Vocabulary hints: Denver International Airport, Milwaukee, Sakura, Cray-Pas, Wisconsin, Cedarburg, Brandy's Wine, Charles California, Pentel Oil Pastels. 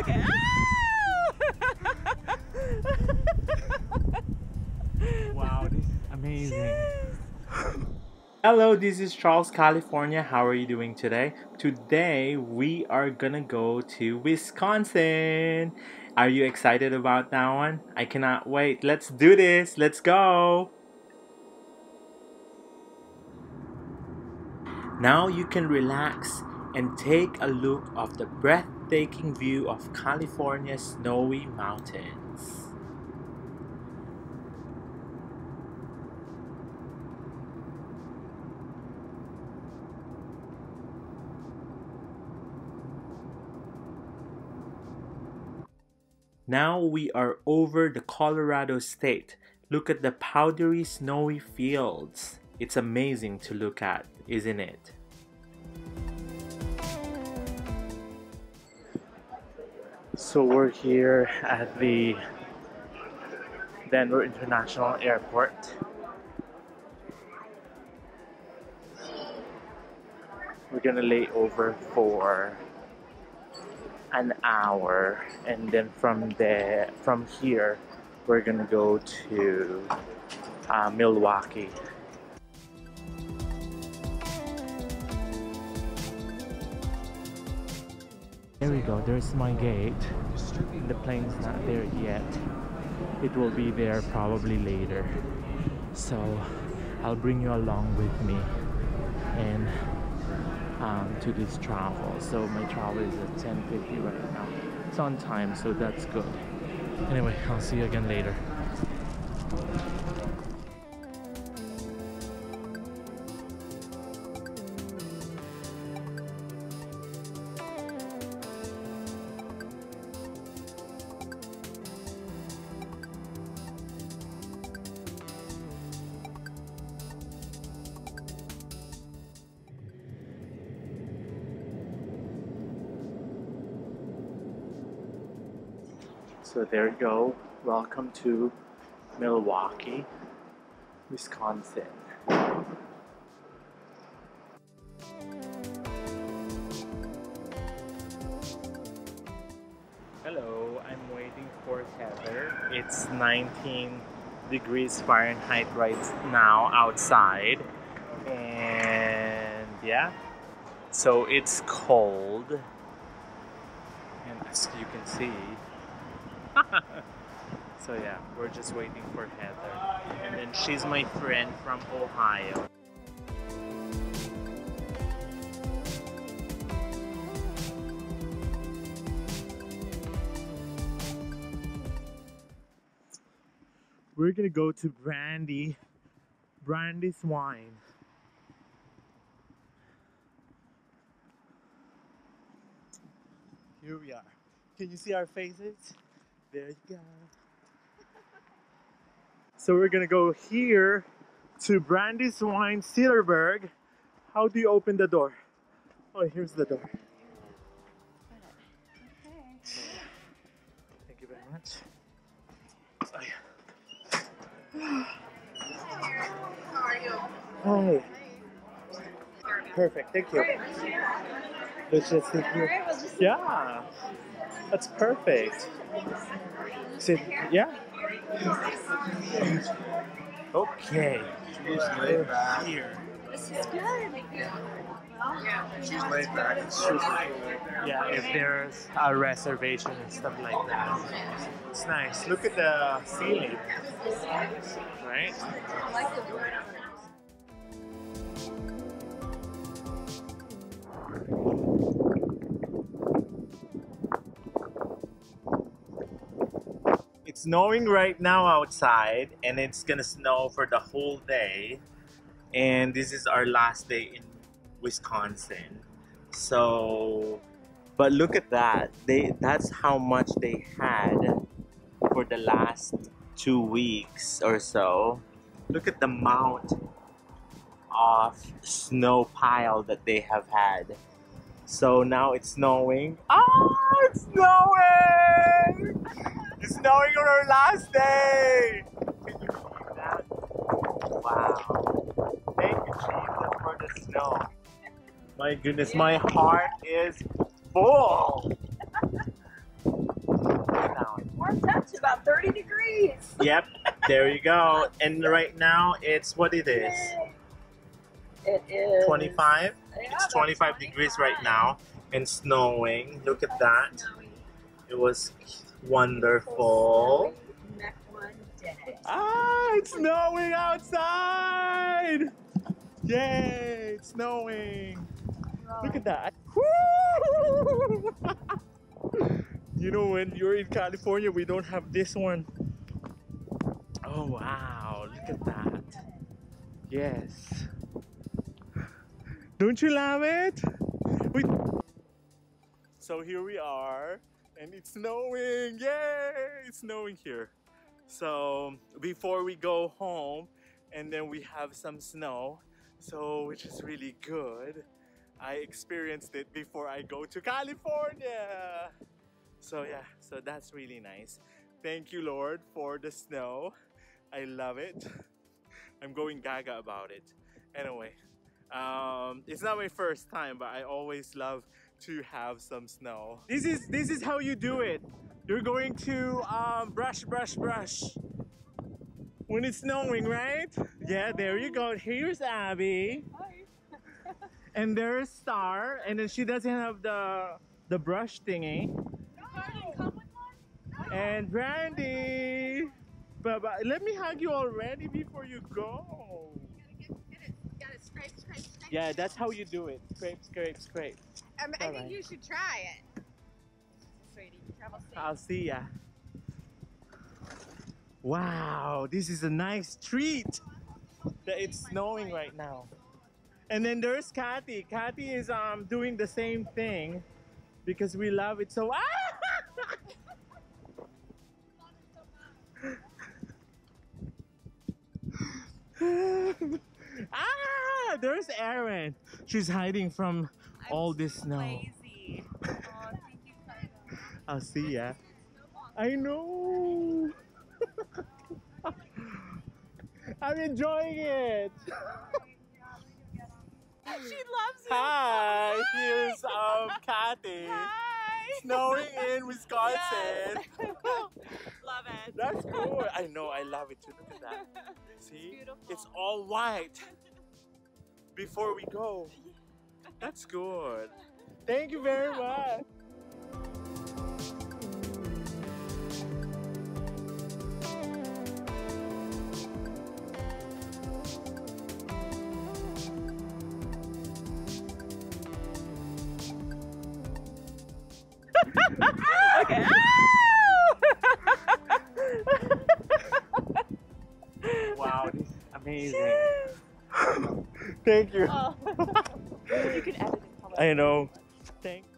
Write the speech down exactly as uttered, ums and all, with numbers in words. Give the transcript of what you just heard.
Okay. Wow, this is amazing. Cheers. Hello, this is Charles California. How are you doing today? Today we are gonna go to Wisconsin. Are you excited about that one? I cannot wait. Let's do this. Let's go. Now you can relax and take a look of the breathtaking view of California's snowy mountains. Now we are over the Colorado state. Look at the powdery snowy fields. It's amazing to look at, isn't it? So we're here at the Denver International Airport. We're gonna lay over for an hour, and then from there, from here, we're gonna go to uh, Milwaukee. There we go, there's my gate. The plane's not there yet. It will be there probably later. So I'll bring you along with me and um, to this travel. So my travel is at ten fifty right now. It's on time, so that's good. Anyway, I'll see you again later. So there you go. Welcome to Milwaukee, Wisconsin. Hello, I'm waiting for Heather. It's nineteen degrees Fahrenheit right now outside. And yeah, so it's cold. And as you can see, so yeah, we're just waiting for Heather, and then she's my friend from Ohio. We're gonna go to Brandy, Brandy's Wine. Here we are. Can you see our faces? There you go. So we're gonna go here to Brandy's Wine, Cedarburg. How do you open the door? Oh, here's the door. Okay. Thank you very much. Oh, yeah. How are you? Hi. Perfect. Thank you. Let's just sit here. Yeah. That's perfect. Sit. Yeah. Okay. She's laid back. This is good. She's laid back. Yeah. If there's a reservation and stuff like that, it's nice. Look at the ceiling. Right. I like the door. It's snowing right now outside, and it's gonna snow for the whole day, and this is our last day in Wisconsin. So but look at that, they that's how much they had for the last two weeks or so. Look at the amount of snow pile that they have had. So now it's snowing. Ah, it's snowing! It's snowing on our last day! Can you believe that? Wow. Thank you, Jesus, for the snow. My goodness, my heart is full. Now it warms up to about thirty degrees. Yep, there you go. And right now it's what it is. It is twenty-five. Yeah, it's twenty-five, twenty-five degrees right now and snowing. Look at that. Snowy. It was wonderful. Neck one day. Ah, it's snowing outside. Yay, it's snowing. Right. Look at that. Woo! You know, when you're in California, we don't have this one. Oh, wow. Look at that. Yes. Don't you love it? We... So here we are, and it's snowing. Yay! It's snowing here. So before we go home, and then we have some snow, so which is really good. I experienced it before I go to California. So yeah, so that's really nice. Thank you, Lord, for the snow. I love it. I'm going gaga about it. Anyway, um, it's not my first time, but I always love to have some snow. This is this is how you do it. You're going to um, brush, brush, brush. When it's snowing, right? Yeah, there you go. Here's Abby. Hi. And there's Star, and then she doesn't have the the brush thingy. And Brandy, but, but let me hug you already before you go. You gotta get, get it. You gotta scrape, scrape, scrape. Yeah, that's how you do it. Scrape, scrape, scrape. Um, I think right. You should try it, sweetie. Travel safe. I'll see ya. Wow, this is a nice treat. That it's snowing right now. And then there's Kathy. Kathy is um doing the same thing because we love it so. Ah! Ah, there's Erin. She's hiding from I'm all this so snow. Lazy. Oh, thank you so much. I'll see ya. I know. I'm enjoying it. She loves it. Hi, Hi. Here's um Kathy. Hi. Snowing in Wisconsin. Yes. Love it. That's cool. I know. I love it too. Look at that. See, beautiful. It's all white before we go. That's good. Thank you very yeah. much. Okay. Wow, this is amazing. Thank you. Oh. You can edit it. I know. Thank you.